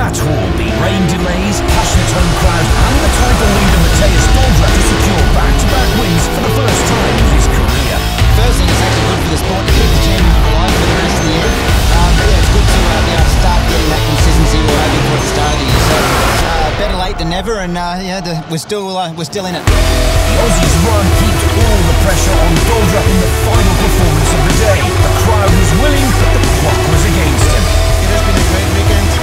Matt Hall beat rain delays, passionate home crowd, and the title leader Matthias Dolderer to secure back-to-back wins for the first time of his career. First thing is actually good for the sport to keep the championship alive for the rest of the year. Yeah, it's good to be able to start getting that consistency we're hoping for at the start of the year. So better late than never, and yeah, we're still in it. The Aussies' run heaped all the pressure on Dolderer in the final performance of the day. The crowd was willing, but the clock was against him. It has been a great weekend.